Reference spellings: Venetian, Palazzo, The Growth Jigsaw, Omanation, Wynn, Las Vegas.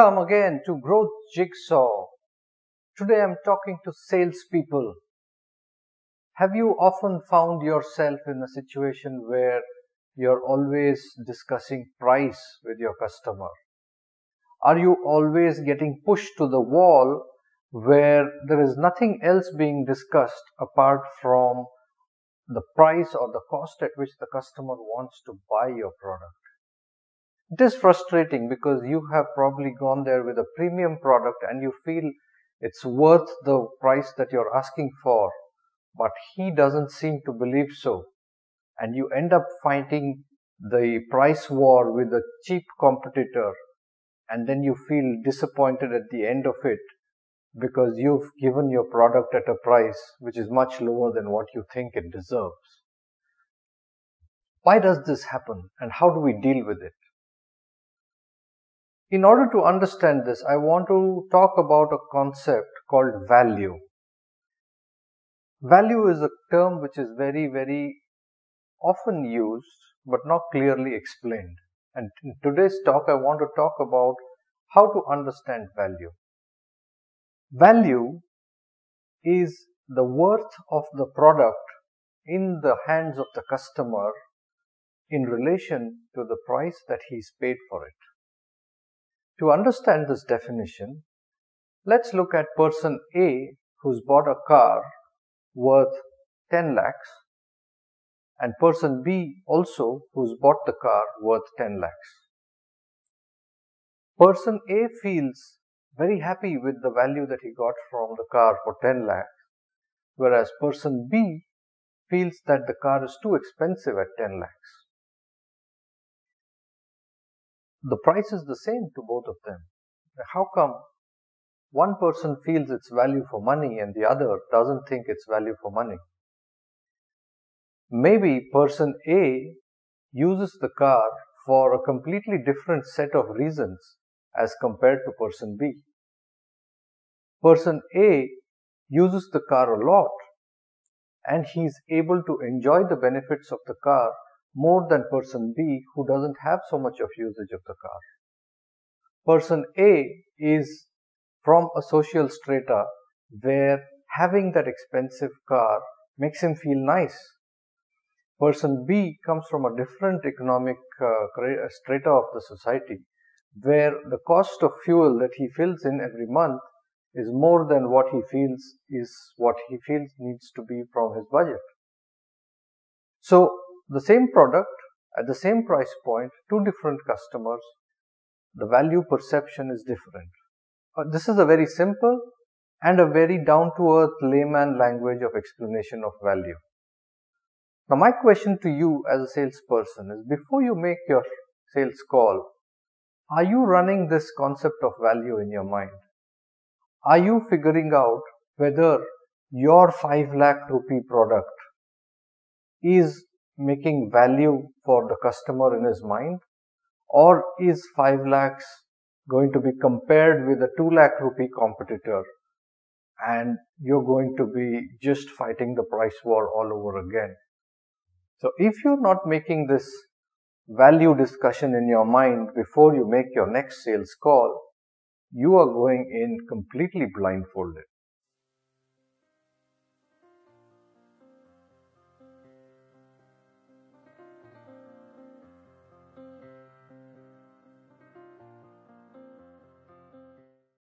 Welcome again to Growth Jigsaw. Today I'm talking to salespeople. Have you often found yourself in a situation where you're always discussing price with your customer? Are you always getting pushed to the wall where there is nothing else being discussed apart from the price or the cost at which the customer wants to buy your product? It is frustrating because you have probably gone there with a premium product and you feel it's worth the price that you're asking for, but he doesn't seem to believe so. And you end up fighting the price war with a cheap competitor, and then you feel disappointed at the end of it because you've given your product at a price which is much lower than what you think it deserves. Why does this happen and how do we deal with it? In order to understand this, I want to talk about a concept called value. Value is a term which is very, very often used, but not clearly explained. And in today's talk, I want to talk about how to understand value. Value is the worth of the product in the hands of the customer in relation to the price that he's paid for it. To understand this definition, let's look at person A who's bought a car worth 10 lakhs and person B also who's bought the car worth 10 lakhs. Person A feels very happy with the value that he got from the car for 10 lakhs, whereas person B feels that the car is too expensive at 10 lakhs. The price is the same to both of them. How come one person feels it's value for money and the other doesn't think it's value for money? Maybe person A uses the car for a completely different set of reasons as compared to person B. Person A uses the car a lot and he's able to enjoy the benefits of the car more than person B, who doesn't have so much of usage of the car. Person A is from a social strata where having that expensive car makes him feel nice. Person B comes from a different economic strata of the society where the cost of fuel that he fills in every month is more than what he feels needs to be from his budget. So, the same product, at the same price point, two different customers, the value perception is different. This is a very simple and a very down-to-earth layman language of explanation of value. Now, my question to you as a salesperson is, before you make your sales call, are you running this concept of value in your mind? Are you figuring out whether your 5 lakh rupee product is making value for the customer in his mind, or is 5 lakhs going to be compared with a 2 lakh rupee competitor and you're going to be just fighting the price war all over again? So if you're not making this value discussion in your mind before you make your next sales call, you are going in completely blindfolded.